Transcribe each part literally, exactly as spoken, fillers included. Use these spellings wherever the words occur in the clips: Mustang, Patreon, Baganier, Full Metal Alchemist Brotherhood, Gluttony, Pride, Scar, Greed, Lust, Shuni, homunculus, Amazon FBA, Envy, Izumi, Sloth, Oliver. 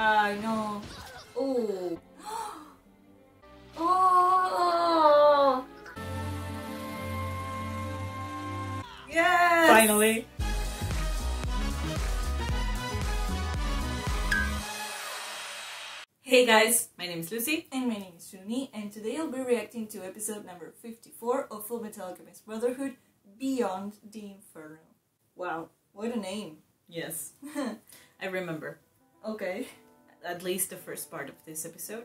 I know. Ooh. Oh. Yes. Finally. Hey guys, my name is Lucy and my name is Shuni, and today I'll be reacting to episode number fifty-four of Full Metal Alchemist Brotherhood: Beyond the Inferno. Wow, what a name! Yes, I remember. Okay, at least the first part of this episode,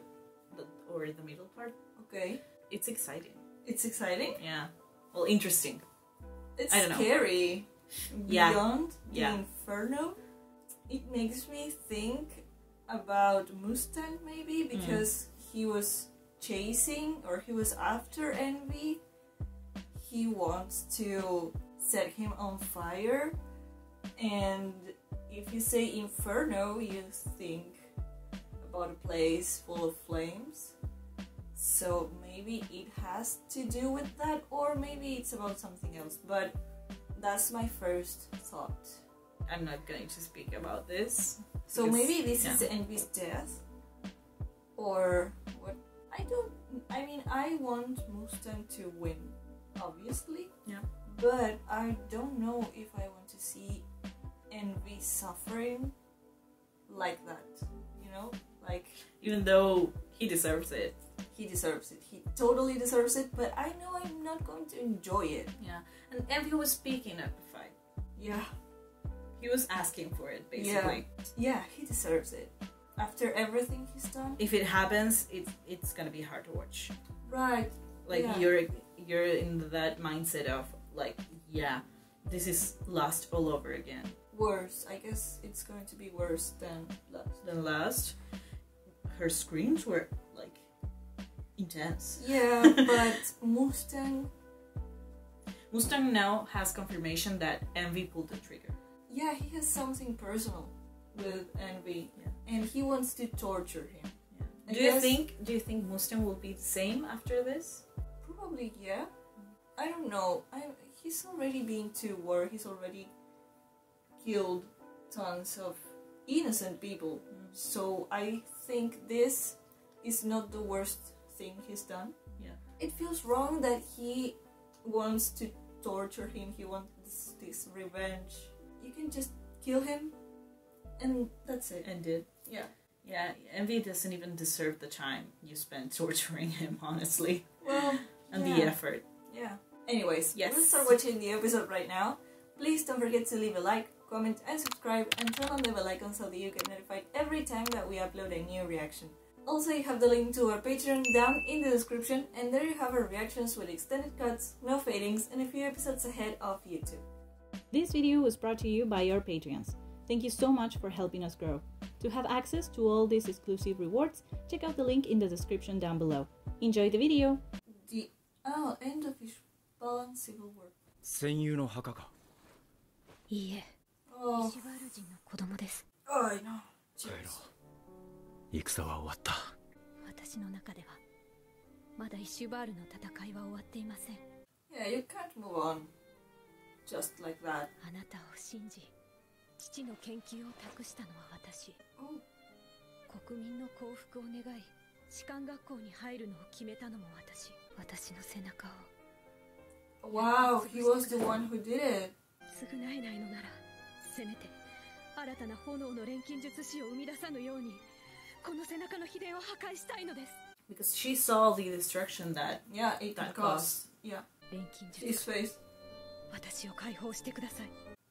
or the middle part. Okay, it's exciting. It's exciting. Yeah. Well, interesting. It's I don't scary. Know. Beyond yeah. the yeah. Inferno. It makes me think about Mustang, maybe, because mm. he was chasing, or he was after Envy. He wants to set him on fire, and if you say inferno, you think about a place full of flames, so maybe it has to do with that, or maybe it's about something else, but that's my first thought. I'm not going to speak about this. So because, maybe this yeah. is Envy's death, or what? I don't. I mean, I want Mustang to win, obviously. Yeah. But I don't know if I want to see Envy suffering like that. You know, like even though he deserves it, he deserves it. He totally deserves it. But I know I'm not going to enjoy it. Yeah. And Envy was speaking at the fight. Yeah. He was asking for it, basically. Yeah. yeah, he deserves it. After everything he's done. If it happens, it's it's gonna be hard to watch. Right. Like yeah. you're you're in that mindset of like, yeah, this is Lust all over again. Worse, I guess it's going to be worse than Lust. Than Lust. Her screams were like intense. Yeah, but Mustang. Mustang now has confirmation that Envy pulled the trigger. Yeah, he has something personal with Envy, yeah. and he wants to torture him. Yeah. Do guess, you think? Do you think Mustang will be the same after this? Probably, yeah. I don't know. I he's already been to war. He's already killed tons of innocent people. Mm. So I think this is not the worst thing he's done. Yeah. It feels wrong that he wants to torture him. He wants this, this revenge. You can just kill him, and that's it. End it. Yeah. Yeah, Envy doesn't even deserve the time you spend torturing him, honestly. Well, And yeah. the effort. Yeah. Anyways, yes. Let's start watching the episode right now. Please don't forget to leave a like, comment, and subscribe, and turn on the bell icon so that you get notified every time that we upload a new reaction. Also, you have the link to our Patreon down in the description, and there you have our reactions with extended cuts, no fadings, and a few episodes ahead of YouTube. This video was brought to you by our Patreons. Thank you so much for helping us grow. To have access to all these exclusive rewards, check out the link in the description down below. Enjoy the video! The... Oh, end of his balance civil war. Oh. Oh, I know. Jeez. Yeah, you can't move on. Just like that. Oh. Wow, he was the one who did it. Because she saw the destruction that yeah, it that caused. Yeah. His face.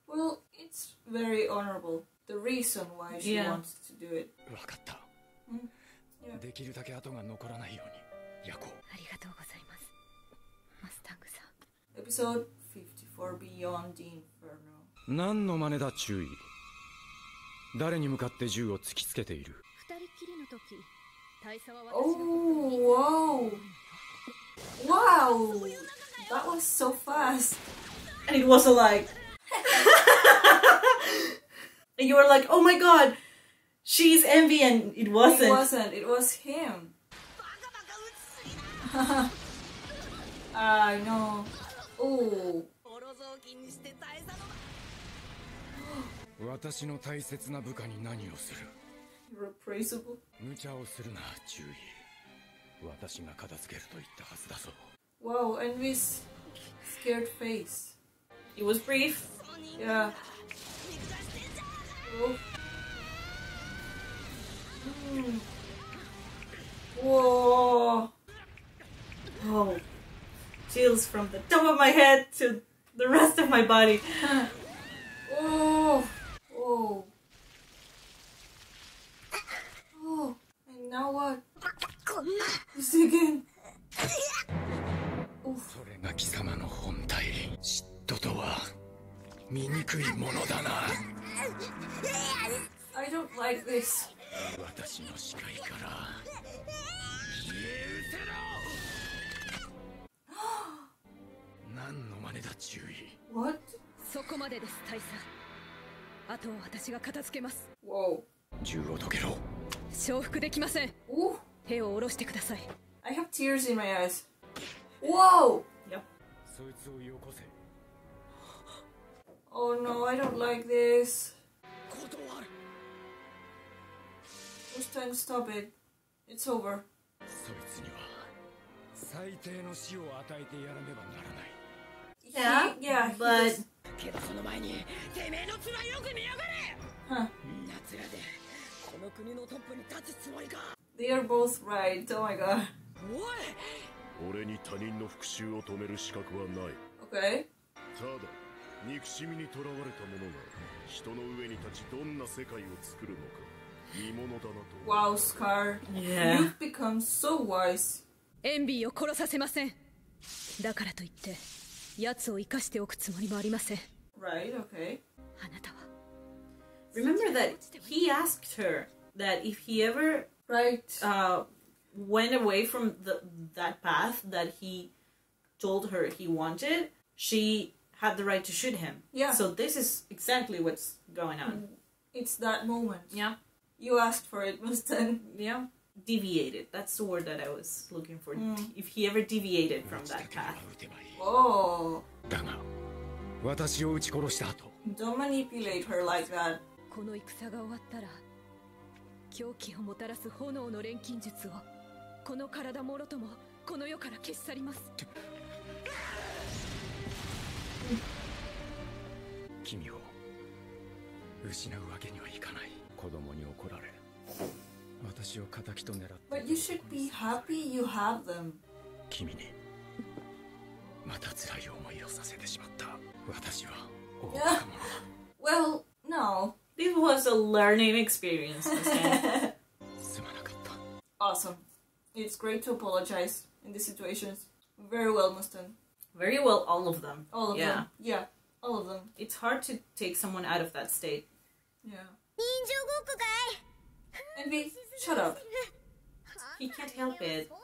Well, it's very honorable. The reason why she yeah. wants to do it. Mm. Yeah. Episode fifty-four, Beyond the Inferno. Oh, wow! Wow! That was so fast! And it was like, and you were like, oh my god, she's Envy, and it wasn't. It wasn't, it was him. I know. Oh. He praisable. Wow, Envy's scared face. It was brief. Yeah. Whoa. Mm. Whoa. Oh. Chills from the top of my head to the rest of my body. Oh. Oh. Oh. And now what? This again. Oof. I don't like this. What? Whoa. Ooh. I have tears in my eyes. Whoa! Yep. Oh no, I don't like this. Mustang, stop it. It's over. Yeah, yeah, but... Huh. They are both right, oh my god. Okay. Wow, Scar. Yeah. You've become so wise. Envyを殺させません。だからといって、奴を生かしておくつもりもありません。Right, okay. Remember that he asked her that if he ever right uh went away from the, that path that he told her he wanted, she had the right to shoot him. Yeah. So this is exactly what's going on. It's that moment. Yeah. You asked for it, Mustang. Yeah. Deviated. That's the word that I was looking for. Mm. If he ever deviated from that path. Oh. Don't manipulate her like that. But you should be happy you have them. Yeah. Well, no. This was a learning experience. Awesome. It's great to apologize in these situations. Very well, Mustang. Very well, all of them. All of yeah. them. Yeah, all of them. It's hard to take someone out of that state. Yeah. Envy, shut up. He can't help it. It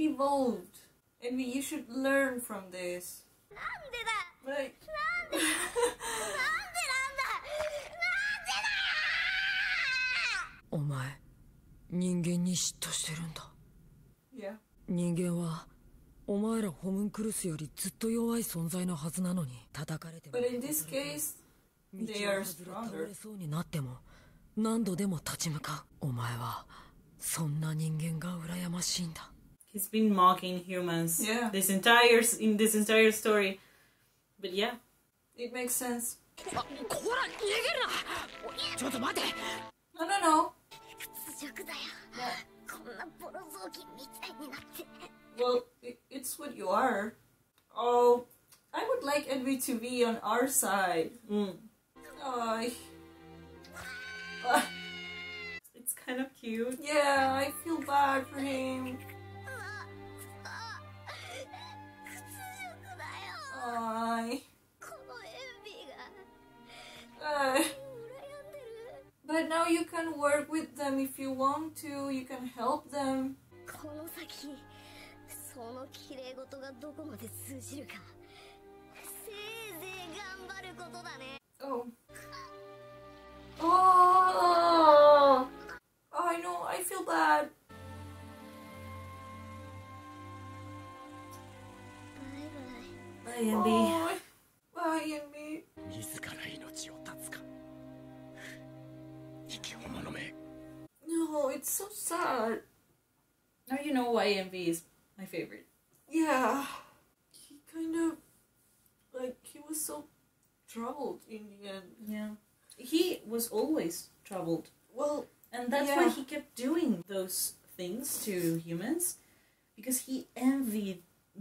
evolved. Envy, you should learn from this. Like... Yeah. But in this case, they are stronger. He's been mocking humans yeah. this entire in this entire story. But yeah, it makes sense. No, no, no. Yeah. Well, it, it's what you are. Oh, I would like Envy to be on our side. Mm. Oh, I... It's kind of cute. Yeah, I feel bad for him. I... Uh, but now you can work with them if you want to, you can help them. Oh. Oh! Oh, I know, I feel bad. Hi, Envy. Hi, Envy. No, it's so sad. Now you know why Envy is my favorite. Yeah. He kind of, like, he was so troubled in the end. Yeah. He was always troubled. Well, and that's yeah. why he kept doing those things to humans. Because he envied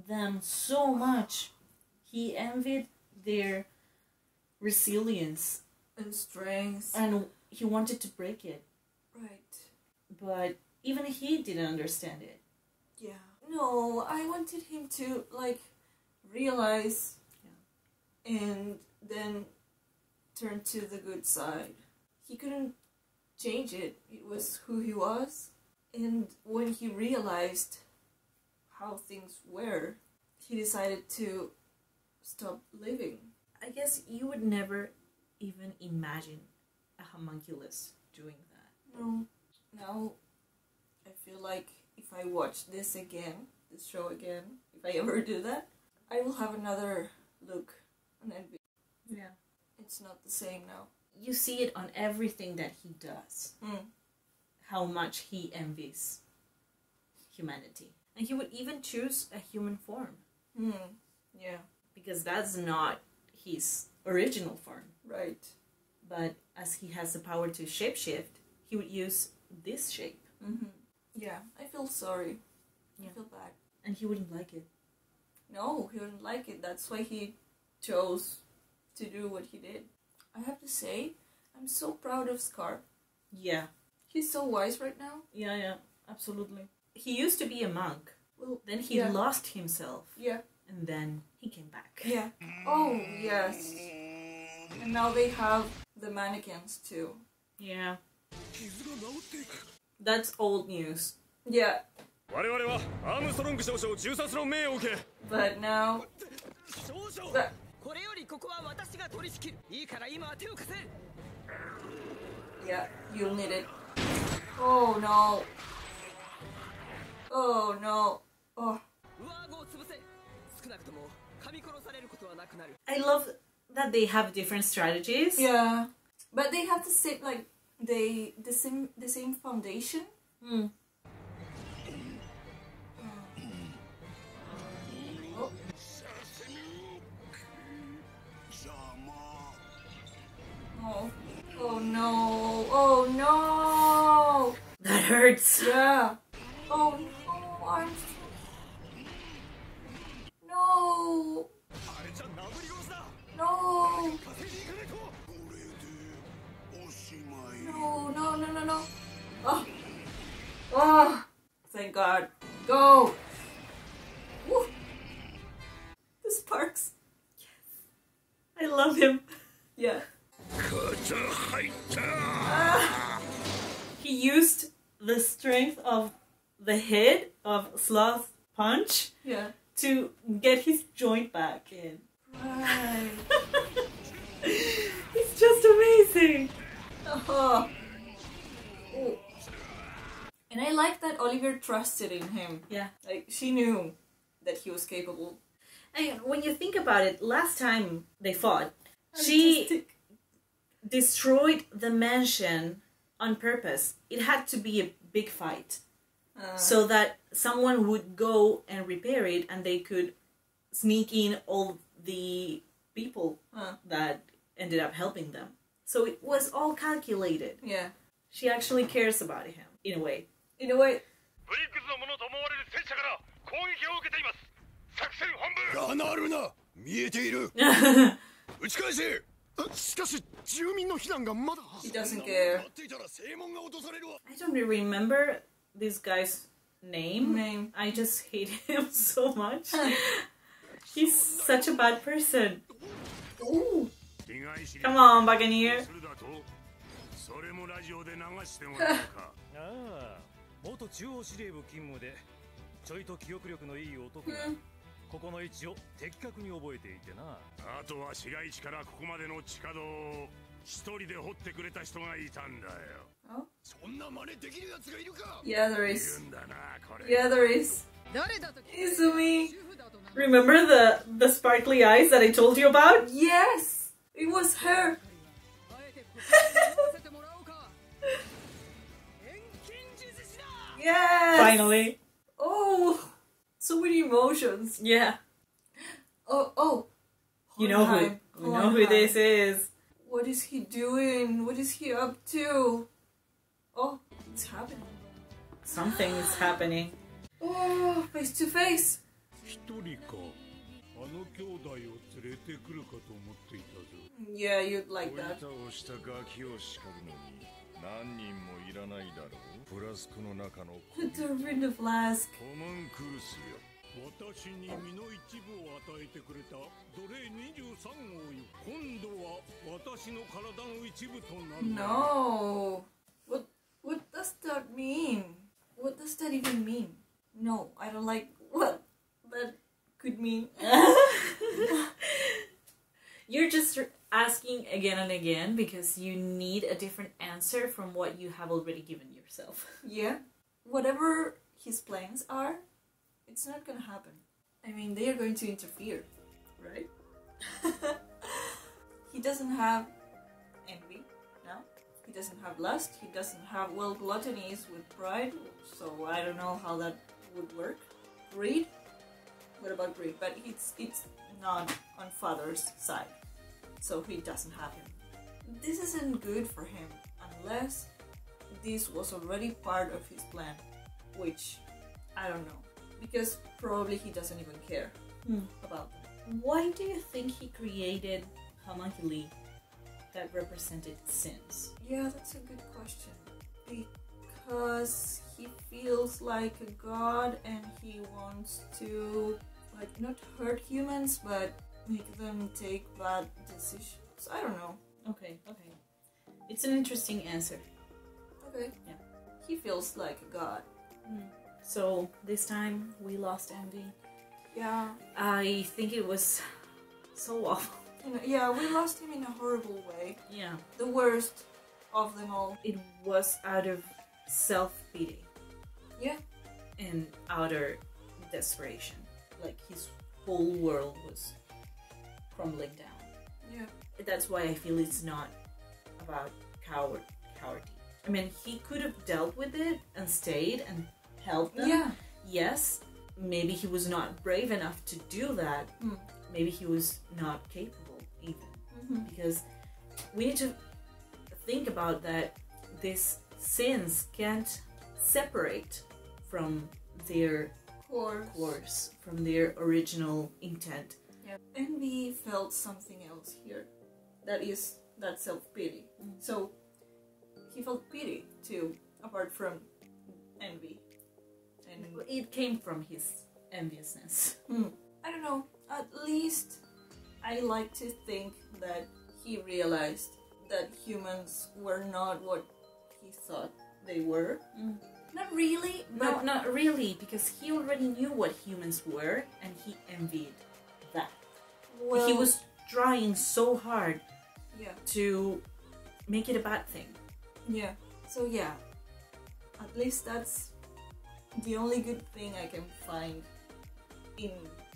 them so much. He envied their resilience. And strength. And he wanted to break it. Right. But even he didn't understand it. Yeah. No, I wanted him to, like, realize yeah. and then turn to the good side. He couldn't change it. It was who he was. And when he realized how things were, he decided to stop living. I guess you would never even imagine a homunculus doing that. No. Now, I feel like if I watch this again, this show again, if I ever do that, I will have another look on Envy. Yeah. It's not the same now. You see it on everything that he does. Mm. How much he envies humanity. And he would even choose a human form. Mm. Yeah. Because that's not his original form. Right. But as he has the power to shapeshift, he would use this shape. Mm-hmm. Yeah, I feel sorry. Yeah. I feel bad. And he wouldn't like it. No, he wouldn't like it. That's why he chose to do what he did. I have to say, I'm so proud of Scar. Yeah. He's so wise right now. Yeah, yeah, absolutely. He used to be a monk. Well, then he yeah. lost himself. Yeah. And then he came back. Yeah. Oh, yes. And now they have the mannequins too. Yeah. That's old news. Yeah. But now... But... Yeah, you'll need it. Oh no. Oh no. Oh. I love that they have different strategies. Yeah. But they have the same, like, they, the same, the same foundation. Mm. Oh. Oh. Oh no. Oh no. That hurts. Yeah. Oh no. I'm No. No. No, no, no, no, no. Oh. Oh. Thank God. Go. Woo. The sparks. Yes. I love him. Yeah. Ah. He used the strength of the head of Sloth punch yeah. to get his joint back in. Right. It's just amazing. Oh. Oh. And I like that Oliver trusted in him. Yeah. Like, she knew that he was capable. And when you think about it, last time they fought, she destroyed the mansion on purpose. It had to be a big fight. Uh. So that someone would go and repair it and they could sneak in all the people uh. that ended up helping them. So it was all calculated. Yeah. She actually cares about him, in a way. In a way. He doesn't care. I don't really remember this guy's name. name. I just hate him so much. He's such a bad person. Ooh. Come on, Baganier. Oh? Yeah, there is. Yeah, there is. Izumi. Remember the, the sparkly eyes that I told you about? Yes! It was her! Yes! Finally! Oh! So many emotions. Yeah. Oh, oh! You know who, you know who this is. What is he doing? What is he up to? Oh, it's happening. Something is happening. Oh, face to face. Yeah, you'd like that. Put her in the flask. No. What what does that mean? What does that even mean? No, I don't like what that could mean. You're just asking again and again because you need a different answer from what you have already given yourself. Yeah. Whatever his plans are, it's not gonna happen. I mean, they are going to interfere, right? He doesn't have envy, no? He doesn't have lust, he doesn't have, well, gluttony is with pride, so I don't know how that would work. Greed? What about greed? But it's, it's not on father's side, so he doesn't have him. This isn't good for him, unless this was already part of his plan, which I don't know. Because probably he doesn't even care mm. about them. Why do you think he created homunculi that represented sins? Yeah, that's a good question. Because he feels like a god and he wants to, like, not hurt humans, but make them take bad decisions. I don't know. Okay, okay. It's an interesting answer. Okay. Yeah. He feels like a god. Mm. So, this time, we lost Envy. Yeah. I think it was so awful. Yeah, we lost him in a horrible way. Yeah. The worst of them all. It was out of self-pity. Yeah. And outer desperation. Like, his whole world was crumbling down. Yeah. That's why I feel it's not about coward, cowardly. I mean, he could have dealt with it and stayed and help them. Yeah. Yes, maybe he was not brave enough to do that. Mm. Maybe he was not capable even. Mm-hmm. Because we need to think about that these sins can't separate from their course, course from their original intent. Yeah. And we felt something else here. That is that self-pity. Mm-hmm. So he felt pity too, apart from envy. And it came from his enviousness. Mm. I don't know, at least I like to think that he realized that humans were not what he thought they were. Mm. Not really, but no, not really, because he already knew what humans were and he envied that. Well, he was trying so hard yeah. to make it a bad thing. Yeah, so yeah, at least that's the only good thing I can find in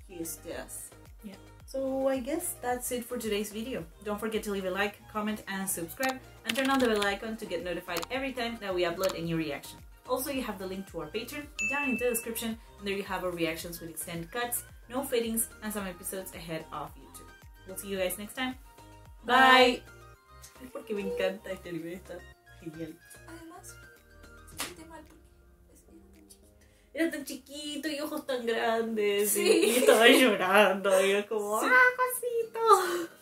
his death. Yeah. So I guess that's it for today's video. Don't forget to leave a like, comment and subscribe, and turn on the bell icon to get notified every time that we upload a new reaction. Also, you have the link to our Patreon down in the description, and there you have our reactions with extended cuts, no fadings, and some episodes ahead of YouTube. We'll see you guys next time. Bye! Es porque me encanta este anime, está genial. Además, era tan chiquito y ojos tan grandes. Sí. Y estaba llorando. Y yo como, sí. ¡Ah, cosito!